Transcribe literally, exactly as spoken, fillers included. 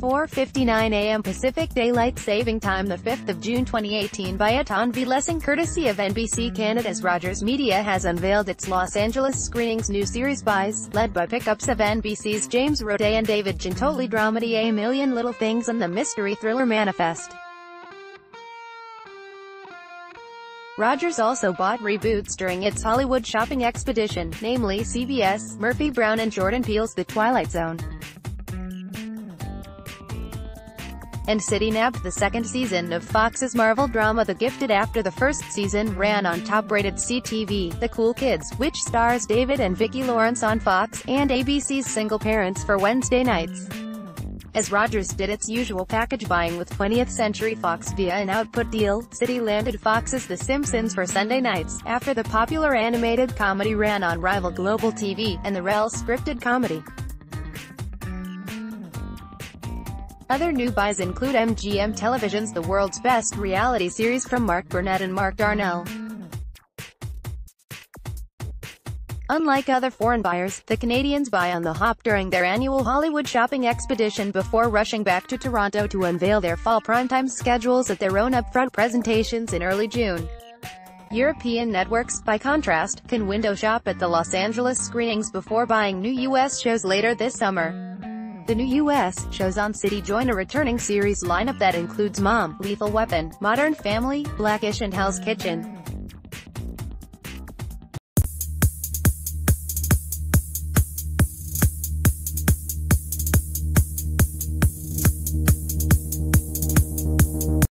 four fifty-nine a m Pacific Daylight Saving Time the fifth of June twenty eighteen by Etan Vlessing courtesy of N B C Canada's Rogers Media has unveiled its Los Angeles screenings new series Buys, led by pickups of N B C's James Roday and David Giuntoli dramedy A Million Little Things and the mystery thriller Manifest. Rogers also bought reboots during its Hollywood shopping expedition, namely C B S, Murphy Brown and Jordan Peele's The Twilight Zone. And City nabbed the second season of Fox's Marvel drama The Gifted after the first season ran on top-rated C T V, The Cool Kids, which stars David and Vicky Lawrence on Fox, and A B C's Single Parents for Wednesday nights. As Rogers did its usual package buying with twentieth century fox via an output deal, City landed Fox's The Simpsons for Sunday nights, after the popular animated comedy ran on rival Global T V, and the R E L scripted comedy. Other new buys include M G M Television's The World's Best reality series from Mark Burnett and Mark Darnell. Unlike other foreign buyers, the Canadians buy on the hop during their annual Hollywood shopping expedition before rushing back to Toronto to unveil their fall primetime schedules at their own upfront presentations in early June. European networks, by contrast, can window shop at the Los Angeles screenings before buying new U S shows later this summer. The new U S shows on City join a returning series lineup that includes Mom, Lethal Weapon, Modern Family, Black-ish and Hell's Kitchen.